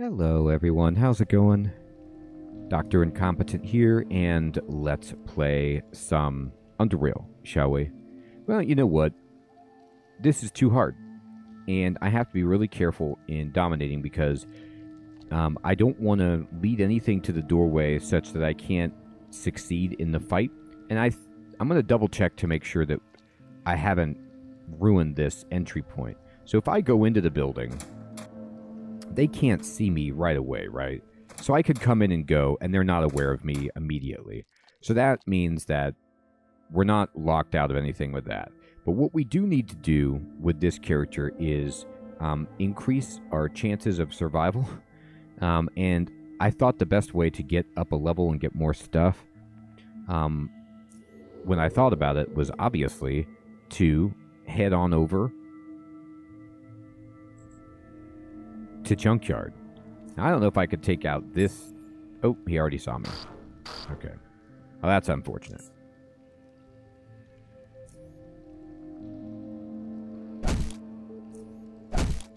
Hello everyone, how's it going? Dr. Incompetent here, and let's play some Underrail, shall we? Well, you know what? This is too hard, and I have to be really careful in dominating because I don't want to lead anything to the doorway such that I can't succeed in the fight. And I'm going to double check to make sure that I haven't ruined this entry point. So if I go into the building, they can't see me right away, right? So I could come in and go, and they're not aware of me immediately. So that means that we're not locked out of anything with that. But what we do need to do with this character is increase our chances of survival. And I thought the best way to get up a level and get more stuff, when I thought about it, was obviously to head on over to Junkyard. I don't know if I could take out this... Oh, he already saw me. Okay. Well, that's unfortunate.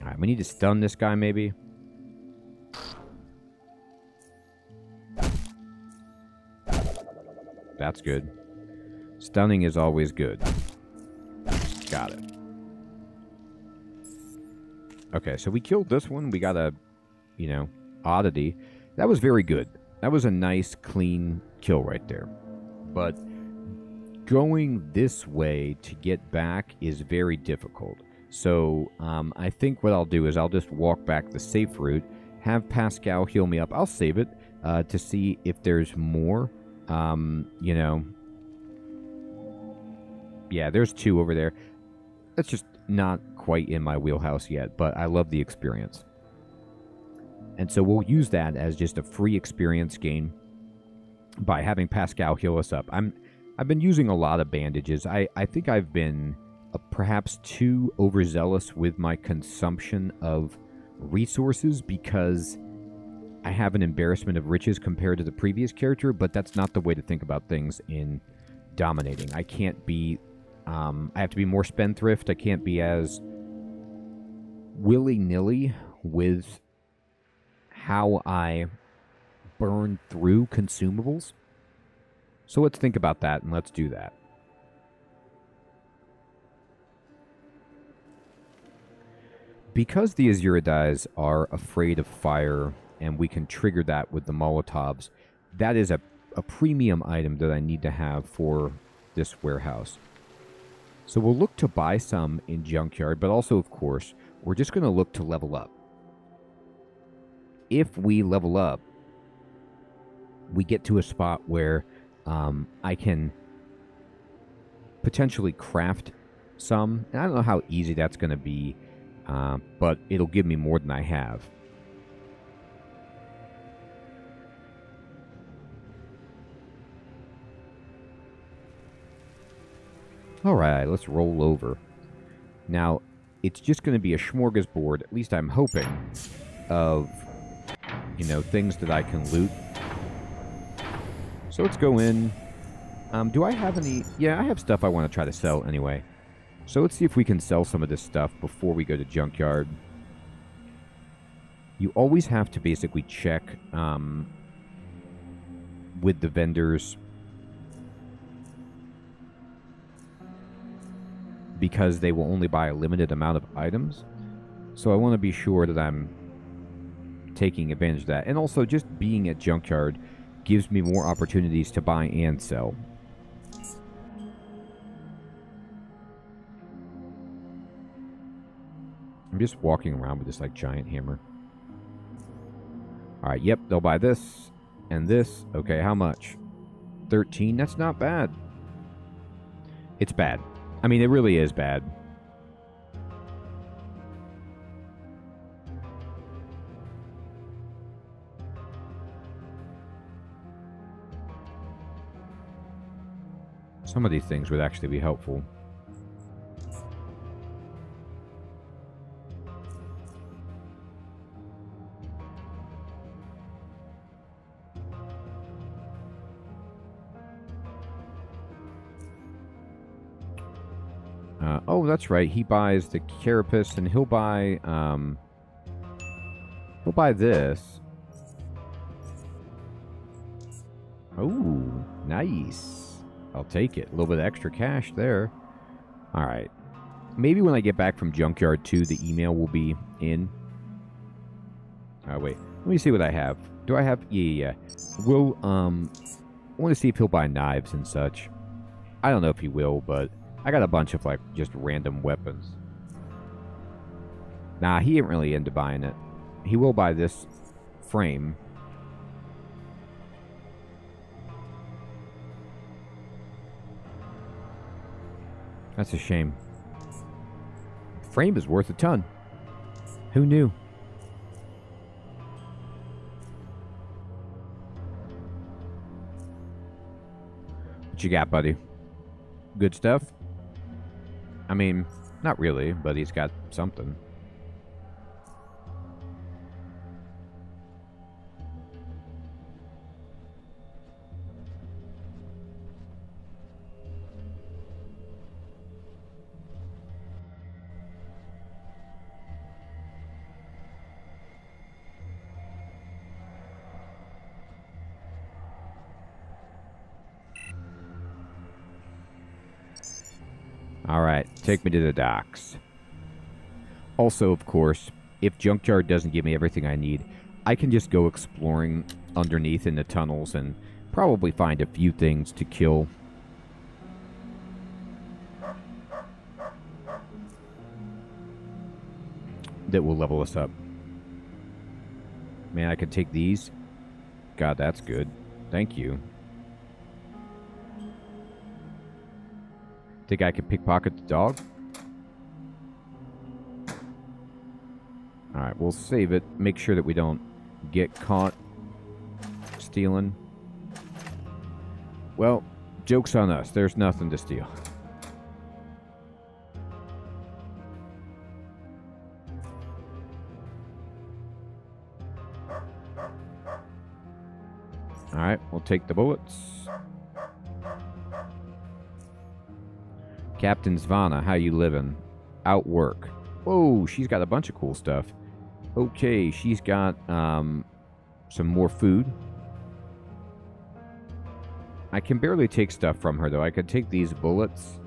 Alright, we need to stun this guy, maybe. That's good. Stunning is always good. Got it. Okay, so we killed this one. We got a, you know, oddity. That was very good. That was a nice, clean kill right there. But going this way to get back is very difficult. So I think what I'll do is I'll just walk back the safe route, have Pascal heal me up. I'll save it to see if there's more. You know, yeah, there's two over there. That's just not quite in my wheelhouse yet, but I love the experience. And so we'll use that as just a free experience gain by having Pascal heal us up. I've been using a lot of bandages. I think I've been perhaps too overzealous with my consumption of resources because I have an embarrassment of riches compared to the previous character, but that's not the way to think about things in dominating. I can't be... I have to be more spendthrift. I can't be as willy-nilly with how I burn through consumables. So let's think about that, and let's do that. Because the Azuridae are afraid of fire... and we can trigger that with the Molotovs. That is a premium item that I need to have for this warehouse. So we'll look to buy some in Junkyard, but also, of course, we're just going to look to level up. If we level up, we get to a spot where I can potentially craft some. And I don't know how easy that's going to be, but it'll give me more than I have. Alright, let's roll over. Now, it's just going to be a smorgasbord, at least I'm hoping, of, you know, things that I can loot. So let's go in. Do I have any... Yeah, I have stuff I want to try to sell anyway. So let's see if we can sell some of this stuff before we go to Junkyard. You always have to basically check with the vendors... because they will only buy a limited amount of items. So I want to be sure that I'm taking advantage of that. And also, just being at Junkyard gives me more opportunities to buy and sell. I'm just walking around with this, like, giant hammer. Alright, yep, they'll buy this and this. Okay, how much? 13? That's not bad. It's bad. I mean, it really is bad. Some of these things would actually be helpful. Oh, that's right. He buys the carapace, and he'll buy buy this. Oh, nice. I'll take it. A little bit of extra cash there. All right. Maybe when I get back from Junkyard 2, the email will be in. Oh, wait. Let me see what I have. Do I have... Yeah. We'll, I want to see if he'll buy knives and such. I don't know if he will, but I got a bunch of, like, just random weapons. Nah, he ain't really into buying it. He will buy this frame. That's a shame. Frame is worth a ton. Who knew? What you got, buddy? Good stuff? I mean, not really, but he's got something. Alright, take me to the docks. Also, of course, if Junkyard doesn't give me everything I need, I can just go exploring underneath in the tunnels and probably find a few things to kill. That will level us up. Man, I could take these. God, that's good. Thank you. Think I can pickpocket the dog? Alright, we'll save it. Make sure that we don't get caught stealing. Well, joke's on us. There's nothing to steal. Alright, we'll take the bullets. Captain Zvana, how you living? Out work. Whoa, she's got a bunch of cool stuff. Okay, she's got some more food. I can barely take stuff from her, though. I could take these bullets,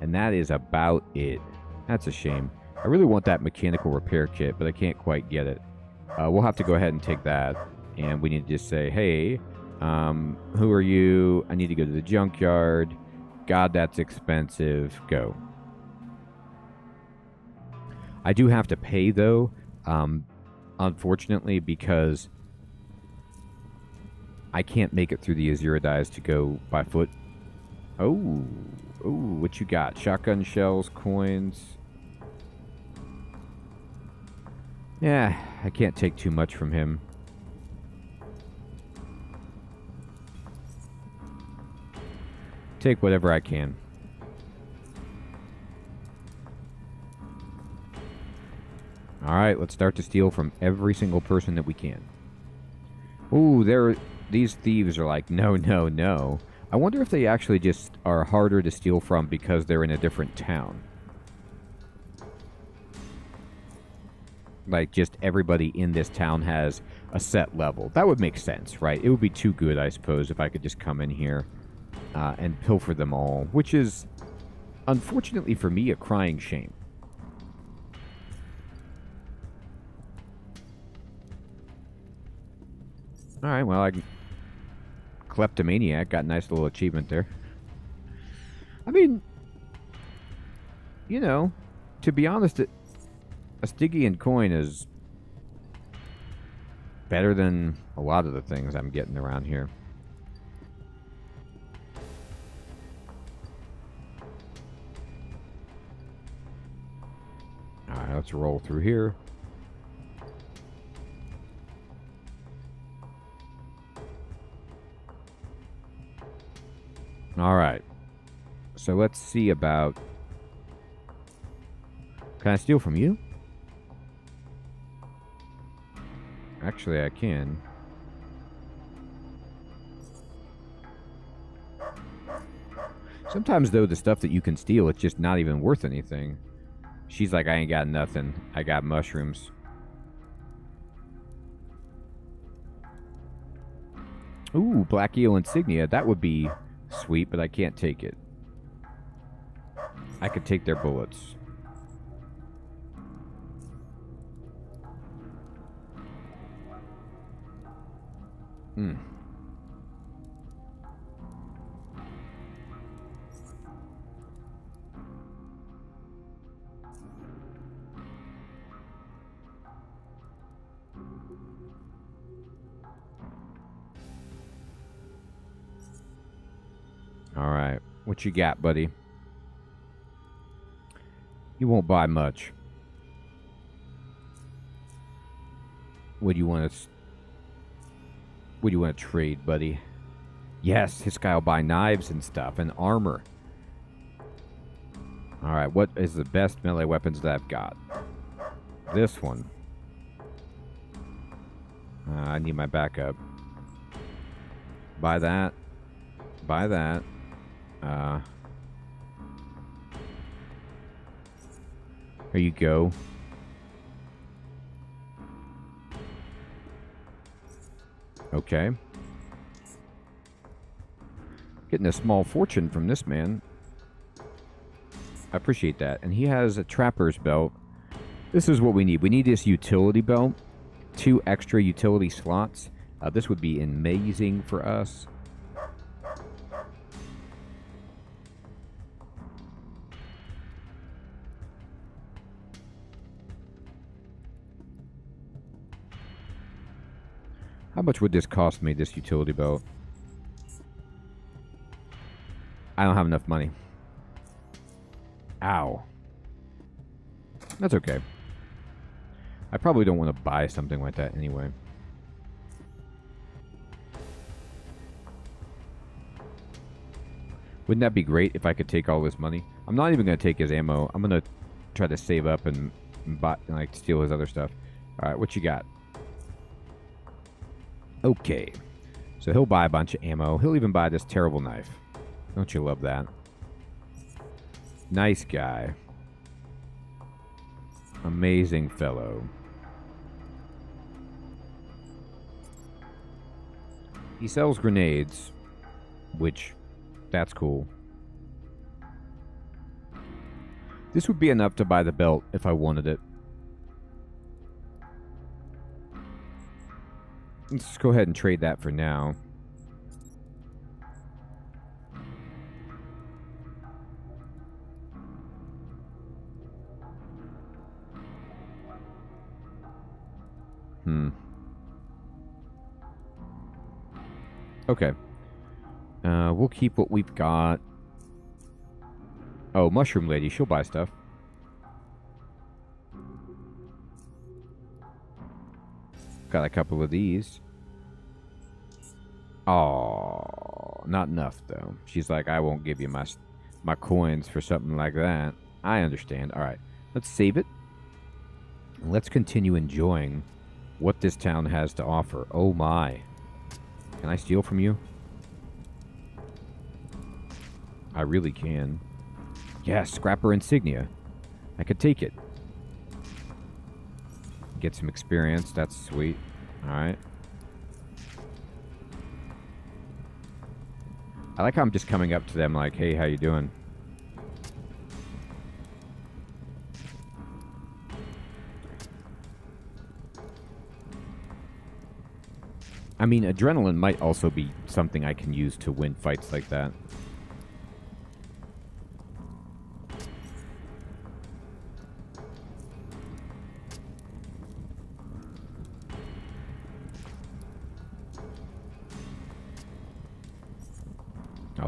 and that is about it. That's a shame. I really want that mechanical repair kit, but I can't quite get it. We'll have to go ahead and take that, and we need to just say, hey, who are you? I need to go to the junkyard. God, that's expensive. Go. I do have to pay, though, unfortunately, because I can't make it through the Azuridae to go by foot. Oh. Oh, what you got? Shotgun shells, coins. Yeah, I can't take too much from him. Take whatever I can. Alright, let's start to steal from every single person that we can. Ooh, these thieves are like, no, no, no. I wonder if they actually just are harder to steal from because they're in a different town. Like, just everybody in this town has a set level. That would make sense, right? It would be too good, I suppose, if I could just come in here. And pilfer them all, which is, unfortunately for me, a crying shame. Alright, well, I can... Kleptomaniac, got a nice little achievement there. I mean, you know, to be honest, a Stygian coin is better than a lot of the things I'm getting around here. Let's roll through here. Alright. So let's see about... Can I steal from you? Actually, I can. Sometimes, though, the stuff that you can steal, it's just not even worth anything. She's like, I ain't got nothing. I got mushrooms. Ooh, black eel insignia. That would be sweet, but I can't take it. I could take their bullets. Hmm. All right, what you got, buddy? You won't buy much. What do you want to trade, buddy? Yes, this guy will buy knives and stuff and armor. All right, what is the best melee weapons that I've got? This one. I need my backup. Buy that. Buy that. Here you go. Okay. Getting a small fortune from this man. I appreciate that. And he has a trapper's belt. This is what we need. We need this utility belt. 2 extra utility slots. This would be amazing for us. How much would this cost me, this utility belt? I don't have enough money. Ow. That's okay. I probably don't want to buy something like that anyway. Wouldn't that be great if I could take all this money? I'm not even going to take his ammo. I'm going to try to save up and buy, like, steal his other stuff. All right, what you got? Okay, so he'll buy a bunch of ammo. He'll even buy this terrible knife. Don't you love that? Nice guy. Amazing fellow. He sells grenades, which, that's cool. This would be enough to buy the belt if I wanted it. Let's go ahead and trade that for now. Okay. We'll keep what we've got. Oh, Mushroom Lady. She'll buy stuff. Got a couple of these. Oh, not enough though. She's like, I won't give you my coins for something like that. I understand. All right, let's save it. Let's continue enjoying what this town has to offer. Oh my! Can I steal from you? I really can. Yes, Scrapper Insignia. I could take it. Get some experience. That's sweet. All right. I like how I'm just coming up to them like, hey, how you doing? I mean, adrenaline might also be something I can use to win fights like that.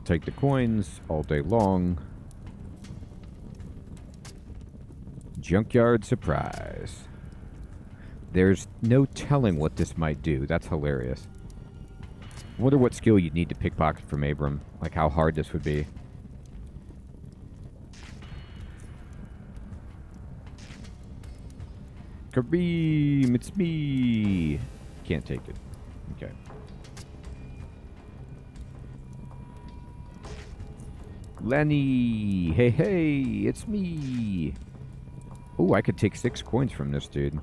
Take the coins all day long. Junkyard surprise. There's no telling what this might do. That's hilarious. I wonder what skill you'd need to pickpocket from Abram. Like how hard this would be. Kareem, it's me. Can't take it. Okay. Lenny! Hey, hey! It's me! Oh, I could take 6 coins from this dude.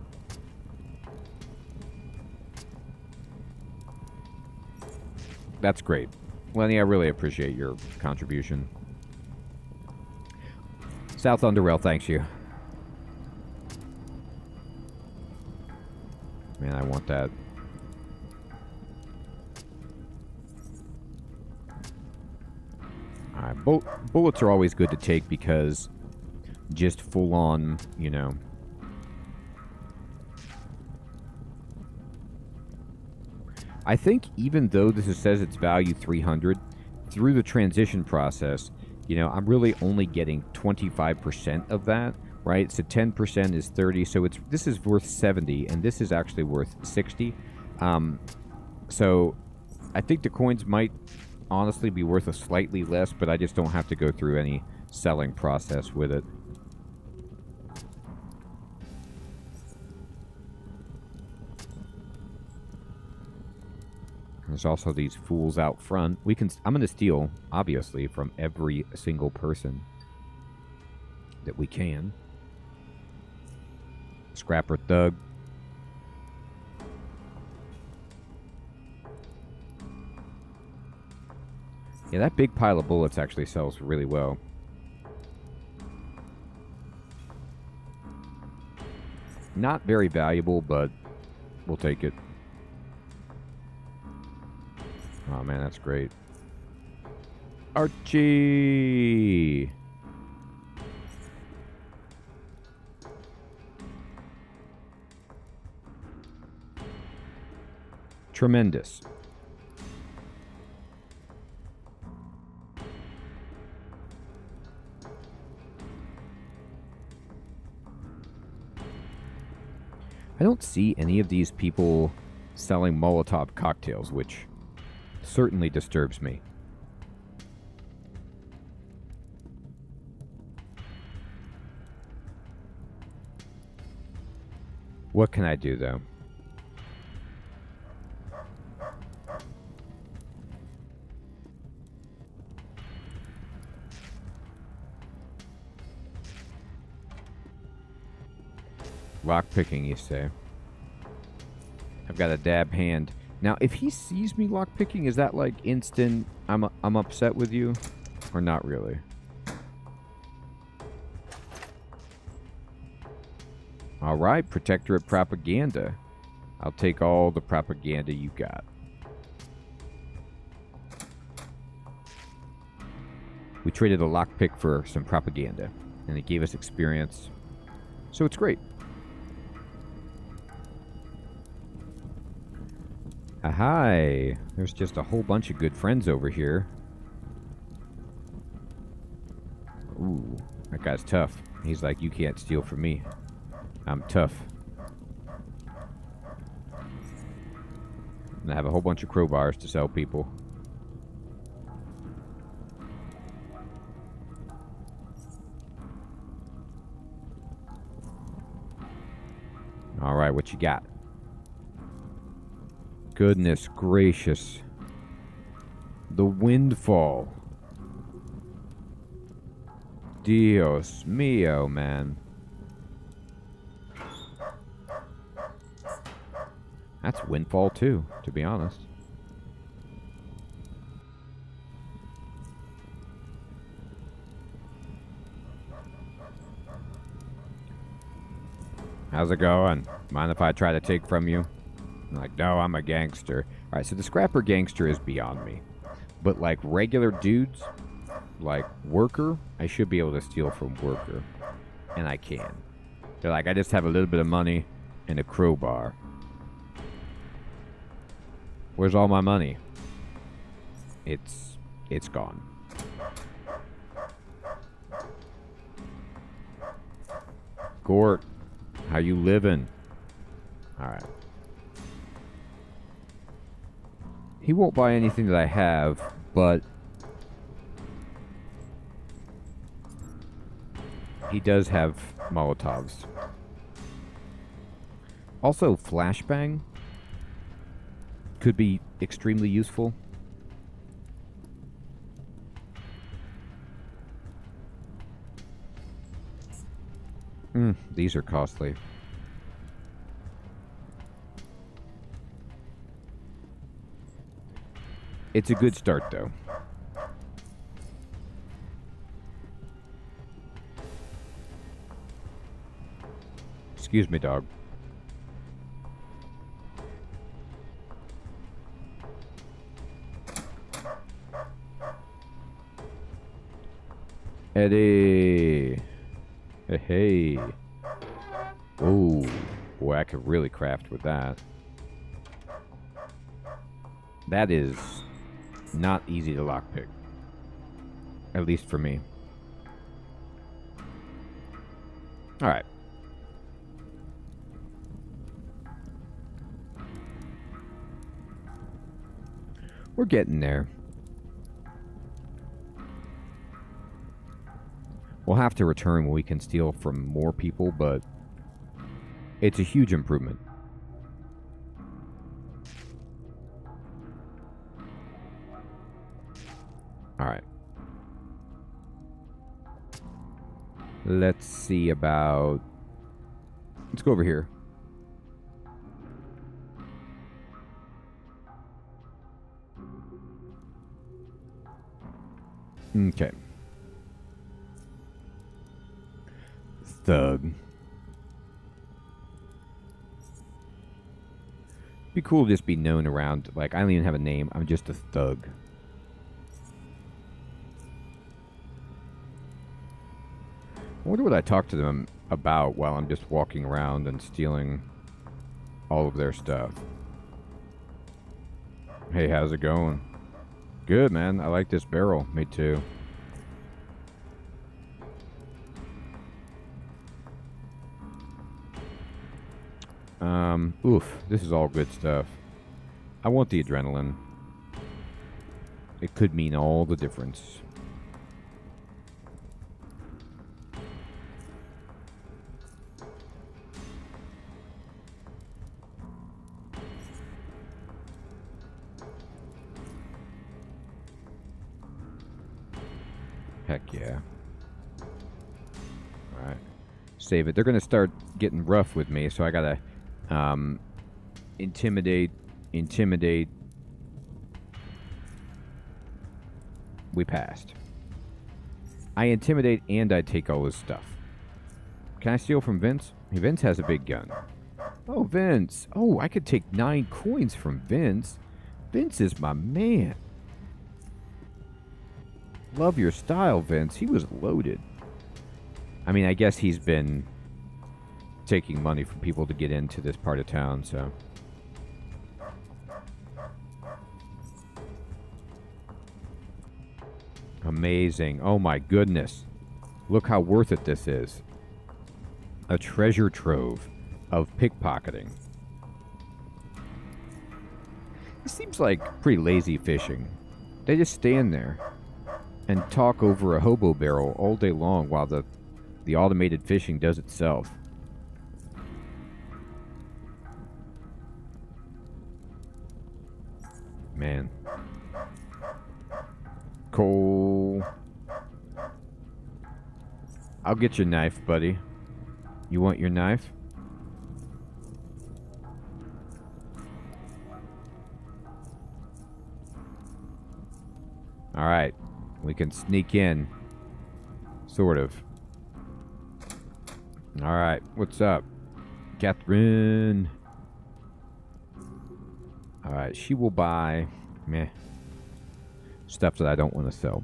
That's great. Lenny, I really appreciate your contribution. South Underrail thanks you. Man, I want that. Alright, bullets are always good to take because just full-on, you know... I think even though this is, says it's value 300, through the transition process, you know, I'm really only getting 25% of that, right? So 10% is 30, so it's this is worth 70, and this is actually worth 60. So I think the coins might honestly be worth a slightly less, but I just don't have to go through any selling process with it. There's also these fools out front. We can. I'm going to steal, obviously, from every single person that we can. Scrapper thug. Yeah, that big pile of bullets actually sells really well. Not very valuable, but we'll take it. Oh, man, that's great. Archie! Tremendous. I don't see any of these people selling Molotov cocktails, which... certainly disturbs me. What can I do, though? Lock picking, you say? I've got a dab hand. Now, if he sees me lockpicking, is that like instant, I'm upset with you? Or not really? Alright, Protectorate Propaganda. I'll take all the propaganda you got. We traded a lockpick for some propaganda, and it gave us experience. So it's great. Hi, there's just a whole bunch of good friends over here. Ooh, that guy's tough. He's like, you can't steal from me. I'm tough. And I have a whole bunch of crowbars to sell people. All right, what you got? Goodness gracious. The windfall. Dios mio, man. That's windfall too, to be honest. How's it going? Mind if I try to take from you? Like, no, I'm a gangster. All right, so the scrapper gangster is beyond me. But, like, regular dudes, like worker, I should be able to steal from worker. And I can. They're like, I just have a little bit of money and a crowbar. Where's all my money? It's gone. Gort, how you living? All right. He won't buy anything that I have, but he does have Molotovs. Also, flashbang could be extremely useful. These are costly. It's a good start, though. Excuse me, dog. Eddie. Hey. Oh, boy, I could really craft with that. That is not easy to lockpick. At least for me. All right. We're getting there. We'll have to return when we can steal from more people, but it's a huge improvement. All right. Let's see about... Let's go over here. Okay. Thug. Be cool to just be known around. Like, I don't even have a name. I'm just a thug. I wonder what I talk to them about while I'm just walking around and stealing all of their stuff. Hey, how's it going? Good, man. I like this barrel. Me too. Oof. This is all good stuff. I want the adrenaline. It could mean all the difference. Yeah. All right. Save it. They're going to start getting rough with me, so I got to intimidate. We passed. I intimidate and I take all his stuff. Can I steal from Vince? Hey, Vince has a big gun. Oh, Vince. Oh, I could take 9 coins from Vince. Vince is my man. Love your style, Vince. He was loaded. I mean, I guess he's been taking money from people to get into this part of town, so. Amazing. Oh my goodness. Look how worth it this is. A treasure trove of pickpocketing. This seems like pretty lazy fishing. They just stand there and talk over a hobo barrel all day long while the automated fishing does itself. Man. Cole. I'll get your knife, buddy. You want your knife? All right. We can sneak in. Sort of. Alright, what's up? Catherine. Alright, she will buy stuff that I don't want to sell.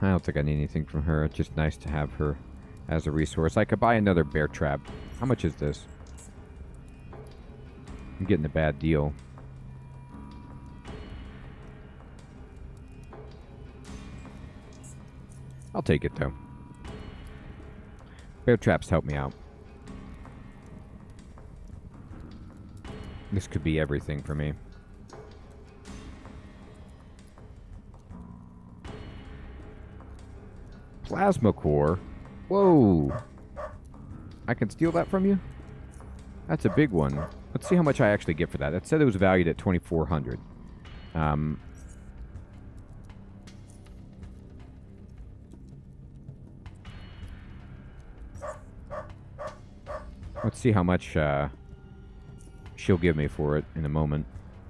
I don't think I need anything from her. It's just nice to have her as a resource. I could buy another bear trap. How much is this? I'm getting a bad deal. I'll take it, though. Bear traps help me out. This could be everything for me. Plasma core? Whoa! I can steal that from you? That's a big one. Let's see how much I actually get for that. That said it was valued at 2,400. Let's see how much she'll give me for it in a moment.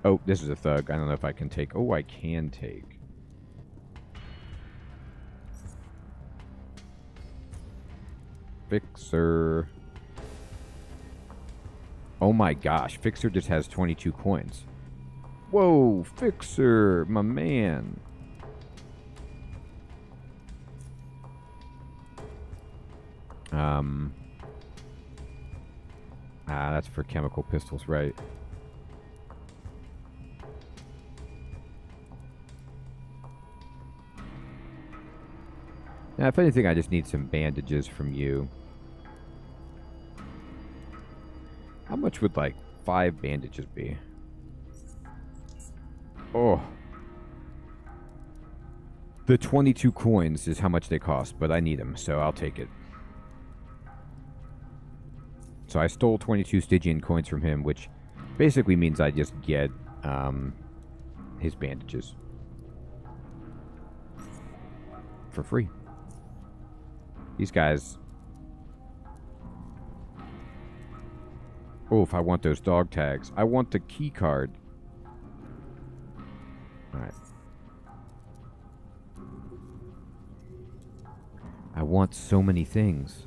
Oh, this is a thug. I don't know if I can take. Oh, I can take. Fixer. Oh my gosh, Fixer just has 22 coins. Whoa, Fixer, my man. Ah, that's for chemical pistols, right? Now, if anything, I just need some bandages from you. How much would, like, 5 bandages be? Oh. The 22 coins is how much they cost, but I need them, so I'll take it. So I stole 22 Stygian coins from him, which basically means I just get his bandages for free. These guys... Oh, if I want those dog tags. I want the key card. Alright. I want so many things.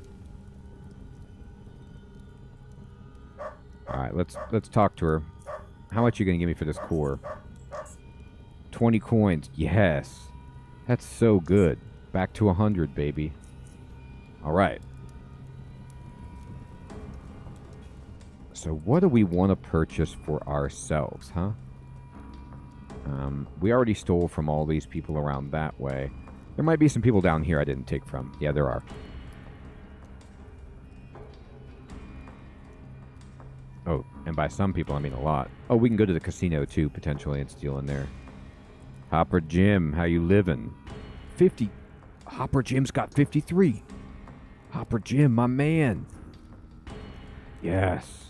Alright, let's talk to her. How much are you going to give me for this core? 20 coins. Yes. That's so good. Back to 100, baby. Alright. So what do we want to purchase for ourselves, huh? We already stole from all these people around that way. There might be some people down here I didn't take from. Yeah, there are. Oh, and by some people, I mean a lot. Oh, we can go to the casino, too, potentially, and steal in there. Hopper Jim, how you living? 50. Hopper Jim's got 53. Hopper Jim, my man. Yes.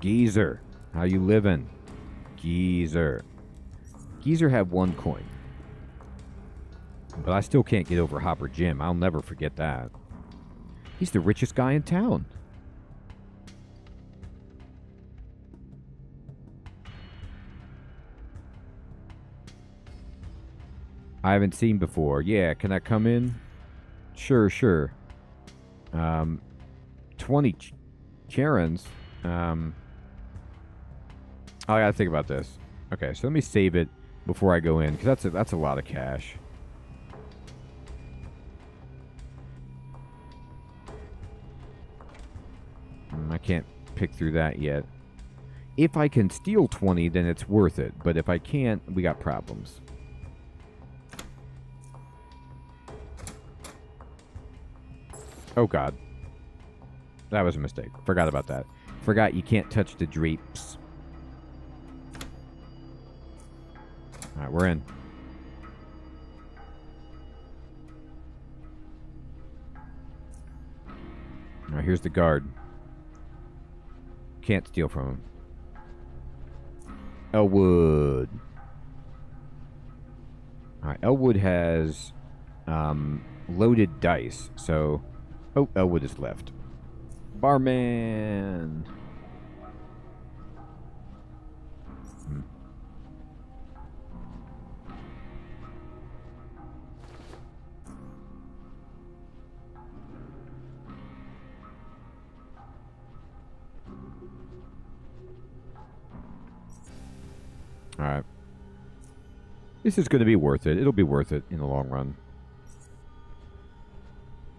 Geezer, how you living? Geezer. Geezer had 1 coin. But I still can't get over Hopper Jim. I'll never forget that. He's the richest guy in town. I haven't seen before. Yeah, can I come in? Sure, sure. 20 Karens. I gotta think about this. Okay, so let me save it before I go in, because that's a lot of cash. I can't pick through that yet. If I can steal 20, then it's worth it. But if I can't, we got problems. Oh God, that was a mistake. Forgot about that. Forgot you can't touch the drapes. All right, we're in. All right, here's the guard. Can't steal from him. Elwood. All right, Elwood has loaded dice, so... Oh, Elwood is left. Barman! Alright. This is going to be worth it. It'll be worth it in the long run.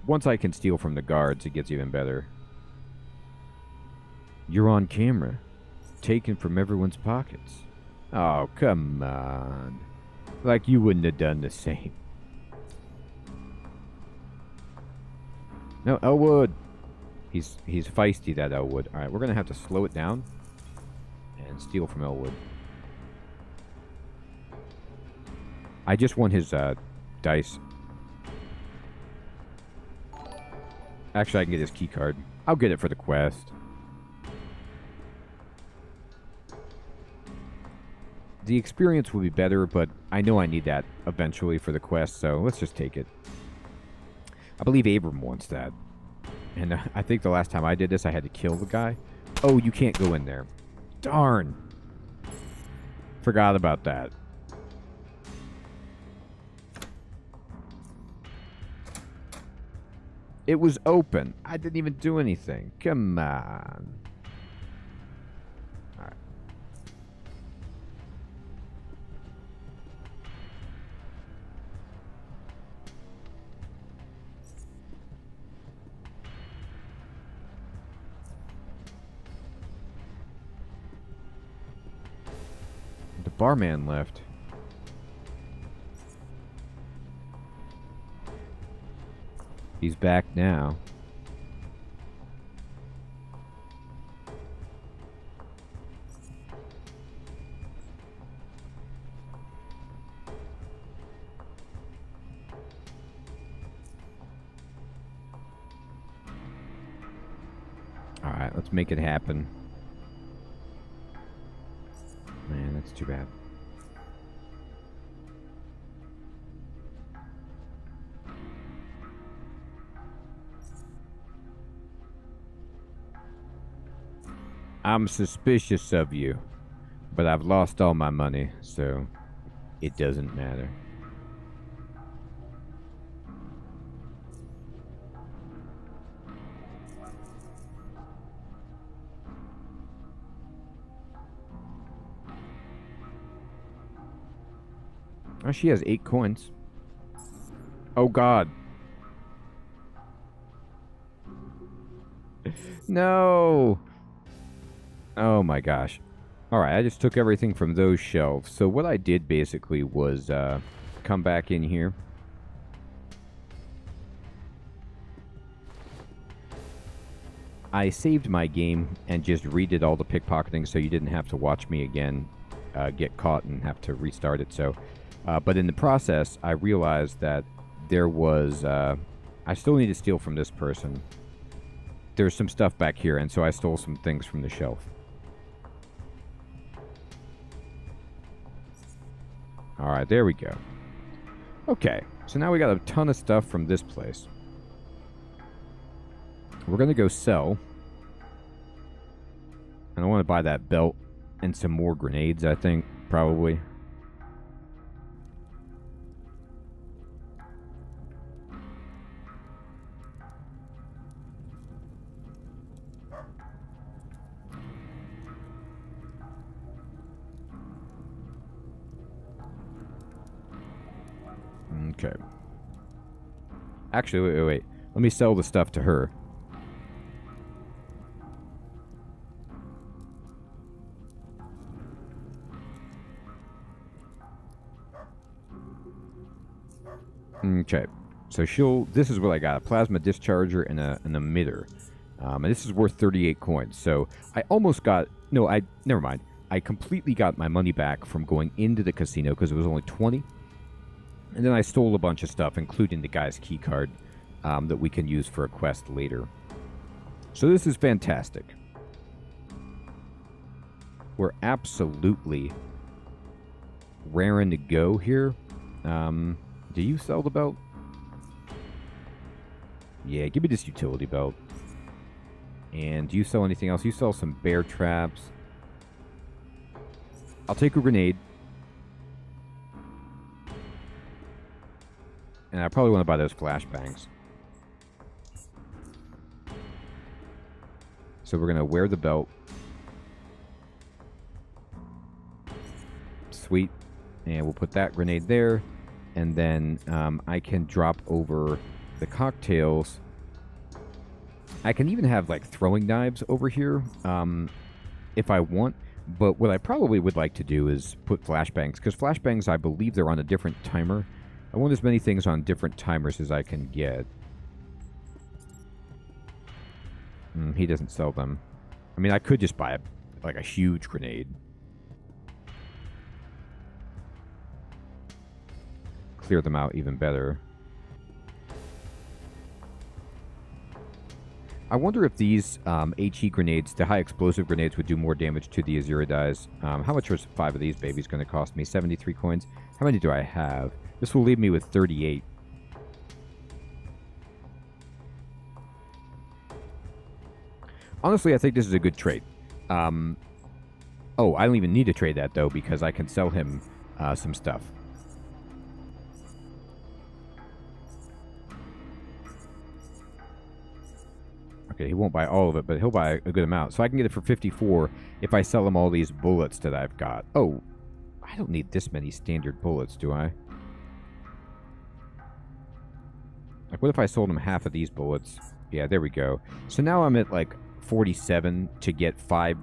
Once I can steal from the guards, it gets even better. You're on camera. Taken from everyone's pockets. Oh, come on. Like you wouldn't have done the same. No, Elwood. He's feisty, that Elwood. All right, we're going to have to slow it down and steal from Elwood. I just want his dice Actually, I can get his key card. I'll get it for the quest. The experience will be better, but I know I need that eventually for the quest, so let's just take it. I believe Abram wants that. And I think the last time I did this, I had to kill the guy. Oh, you can't go in there. Darn. Forgot about that. It was open. I didn't even do anything. Come on. All right. The barman left. He's back now. All right, let's make it happen. Man, that's too bad. I'm suspicious of you, but I've lost all my money, so it doesn't matter. Oh, she has 8 coins. Oh, God. No. Oh my gosh. Alright, I just took everything from those shelves. So what I did basically was come back in here. I saved my game and just redid all the pickpocketing so you didn't have to watch me again get caught and have to restart it. So, but in the process, I realized that there was... I still need to steal from this person. There's some stuff back here, and so I stole some things from the shelf. All right, there we go. Okay, so now we got a ton of stuff from this place. We're going to go sell. And I want to buy that belt and some more grenades, I think, probably. Okay. Actually, wait. Let me sell the stuff to her. Okay. So she'll... This is what I got. A plasma discharger and an emitter. And this is worth 38 coins. So I almost got... No, I... Never mind. I completely got my money back from going into the casino because it was only 20. And then I stole a bunch of stuff, including the guy's key card that we can use for a quest later. So this is fantastic. We're absolutely raring to go here. Do you sell the belt? Yeah, give me this utility belt. And do you sell anything else? You sell some bear traps. I'll take a grenade. And I probably want to buy those flashbangs. So we're going to wear the belt. Sweet. And we'll put that grenade there. And then I can drop over the cocktails. I can even have, like, throwing knives over here if I want. But what I probably would like to do is put flashbangs. Because flashbangs, I believe they're on a different timer. I want as many things on different timers as I can get. He doesn't sell them. I mean, I could just buy a huge grenade. Clear them out even better. I wonder if these HE grenades, the high explosive grenades, would do more damage to the Azuridae. How much are 5 of these babies going to cost me? 73 coins. How many do I have? This will leave me with 38. Honestly, I think this is a good trade. Oh, I don't even need to trade that, though, because I can sell him some stuff. Okay, he won't buy all of it, but he'll buy a good amount. So I can get it for 54 if I sell him all these bullets that I've got. Oh, I don't need this many standard bullets, do I? Like, what if I sold him half of these bullets? Yeah, there we go. So now I'm at, like, 47 to get 5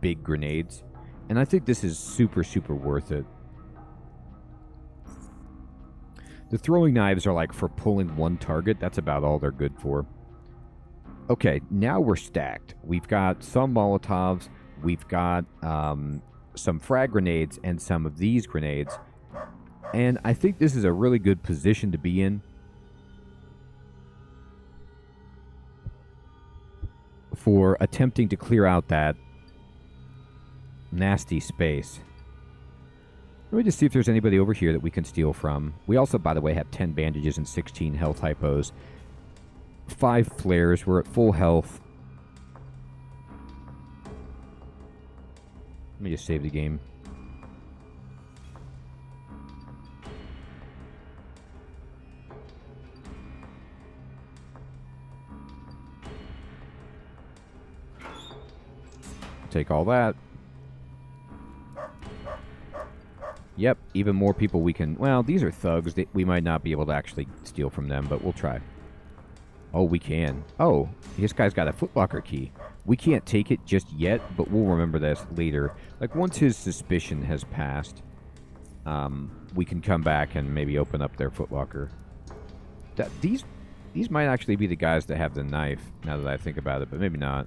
big grenades. And I think this is super, super worth it. The throwing knives are, like, for pulling one target. That's about all they're good for. Okay, now we're stacked. We've got some Molotovs, we've got some frag grenades, and some of these grenades. And I think this is a really good position to be in for attempting to clear out that nasty space. Let me just see if there's anybody over here that we can steal from. We also, by the way, have 10 bandages and 16 health hypos. 5 flares. We're at full health. Let me just save the game. Take all that. Yep, even more people we can... Well, these are thugs. We might not be able to actually steal from them, but we'll try. Oh, we can. Oh, this guy's got a footlocker key. We can't take it just yet, but we'll remember this later. Like, once his suspicion has passed, we can come back and maybe open up their footlocker. These might actually be the guys that have the knife, now that I think about it, but maybe not.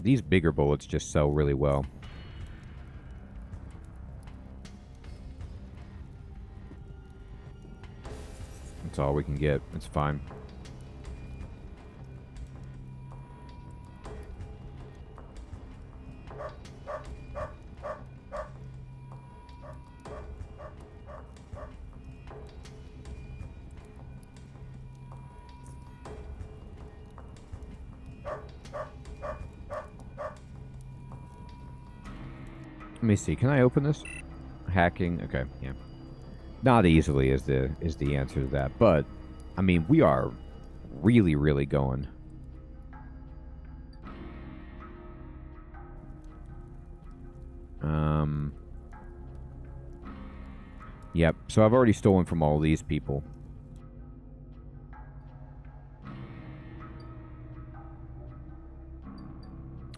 These bigger bullets just sell really well. That's all we can get. It's fine. Let me see. Can I open this? Hacking. Okay, yeah. Not easily is the answer to that, but I mean, we are really, really going. Yep. So I've already stolen from all these people.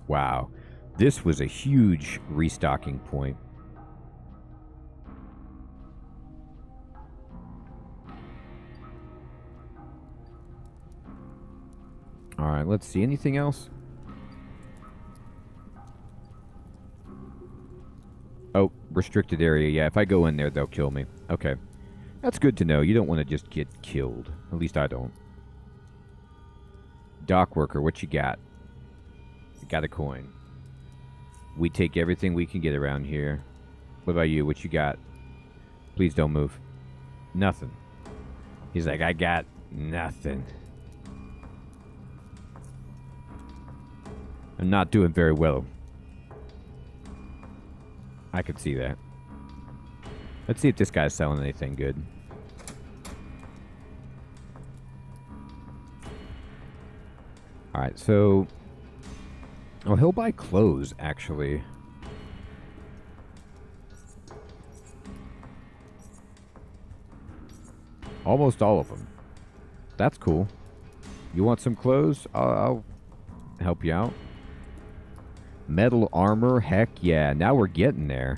Wow. This was a huge restocking point. All right, let's see. Anything else? Oh, restricted area. Yeah, if I go in there, they'll kill me. Okay. That's good to know. You don't want to just get killed. At least I don't. Dock worker, what you got? Got a coin. We take everything we can get around here. What about you? What you got? Please don't move. Nothing. He's like, I got nothing. I'm not doing very well. I could see that. Let's see if this guy's selling anything good. All right, so... Oh, he'll buy clothes, actually. Almost all of them. That's cool. You want some clothes? I'll help you out. Metal armor? Heck yeah. Now we're getting there.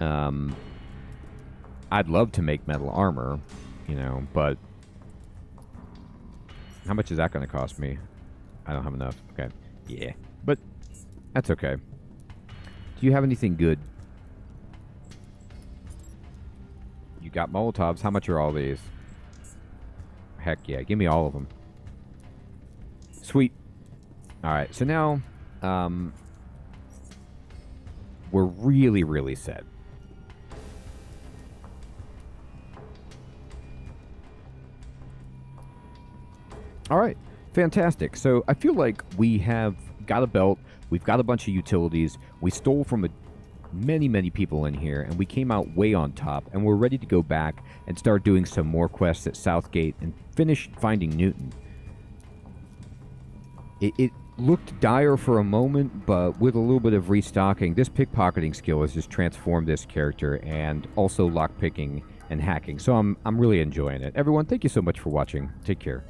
I'd love to make metal armor, you know, but... How much is that going to cost me? I don't have enough. Okay. Yeah. But that's okay. Do you have anything good? You got Molotovs. How much are all these? Heck yeah. Give me all of them. Sweet. All right. So now we're really, really set. All right. Fantastic. So I feel like we have got a belt. We've got a bunch of utilities. We stole from many people in here, and we came out way on top, and we're ready to go back and start doing some more quests at Southgate and finish finding Newton. It looked dire for a moment, but with a little bit of restocking, this pickpocketing skill has just transformed this character, and also lockpicking and hacking. So I'm really enjoying it. Everyone, thank you so much for watching. Take care.